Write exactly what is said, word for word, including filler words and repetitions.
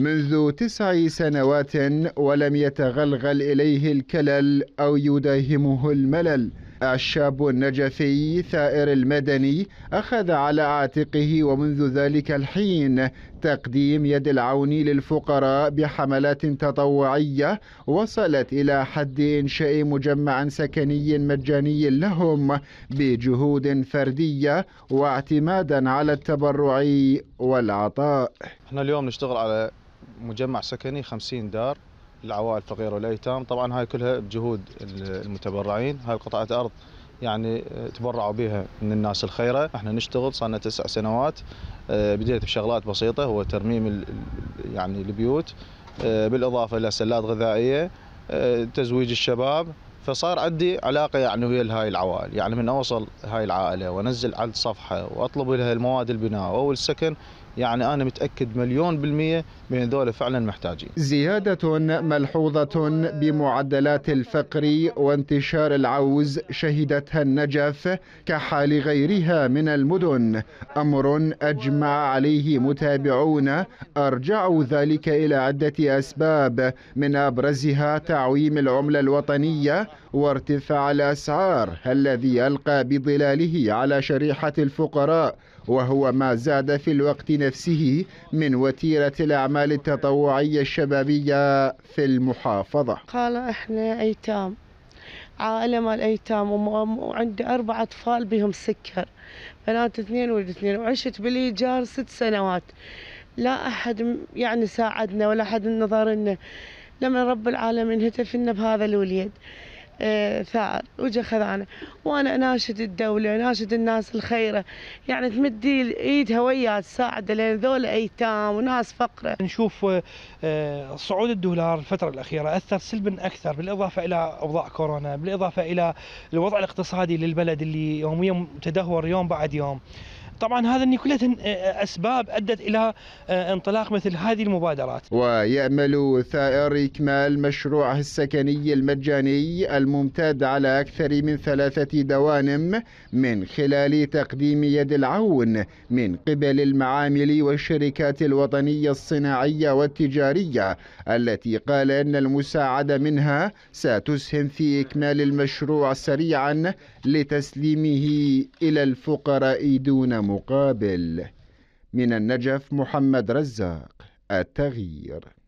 منذ تسع سنوات ولم يتغلغل إليه الكلل أو يداهمه الملل. الشاب النجفي ثائر المدني أخذ على عاتقه ومنذ ذلك الحين تقديم يد العون للفقراء بحملات تطوعية وصلت إلى حد إنشاء مجمع سكني مجاني لهم بجهود فردية واعتمادا على التبرع والعطاء. احنا اليوم نشتغل على مجمع سكني خمسين دار العوائل الفقيرة والأيتام، طبعا هاي كلها بجهود المتبرعين. هاي قطعة أرض يعني تبرعوا بها من الناس الخيرة. احنا نشتغل صار لنا تسع سنوات، بديت بشغلات بسيطة هو ترميم يعني البيوت، بالإضافة إلى سلات غذائية، تزويج الشباب. فصار عندي علاقة يعني ويا هاي العوائل، يعني من أوصل هاي العائلة وأنزل على الصفحة وأطلب لها المواد البناء أو السكن، يعني أنا متأكد مليون بالمية من ذولا فعلا محتاجين. زيادة ملحوظة بمعدلات الفقر وانتشار العوز شهدتها النجف كحال غيرها من المدن، أمر أجمع عليه متابعون أرجعوا ذلك إلى عدة أسباب من أبرزها تعويم العملة الوطنية وارتفاع الأسعار الذي ألقى بظلاله على شريحة الفقراء، وهو ما زاد في الوقت نفسه من وتيرة الأعمال التطوعية الشبابية في المحافظة. قال احنا أيتام، عائلة مال أيتام، وعندي أربع أطفال بهم سكر، بنات اثنين ولد اثنين، وعشت بالإيجار ست سنوات. لا أحد يعني ساعدنا ولا أحد نظر لنا، لما رب العالمين هتف لنا بهذا الوليد ثائر وجه خذانه. وانا اناشد الدوله، اناشد الناس الخيره، يعني تمدي ايدها وياها تساعد، لان ذول ايتام وناس فقره. نشوف صعود الدولار الفتره الاخيره اثر سلبا اكثر، بالاضافه الى اوضاع كورونا، بالاضافه الى الوضع الاقتصادي للبلد اللي يوميا تدهور يوم بعد يوم. طبعا هذا ان كلها اسباب ادت الى انطلاق مثل هذه المبادرات. ويأمل ثائر اكمال مشروعه السكني المجاني الممتد على اكثر من ثلاثه دوانم من خلال تقديم يد العون من قبل المعامل والشركات الوطنيه الصناعيه والتجاريه التي قال ان المساعده منها ستسهم في اكمال المشروع سريعا لتسليمه الى الفقراء دون مقابل. من النجف محمد رزاق، التغيير.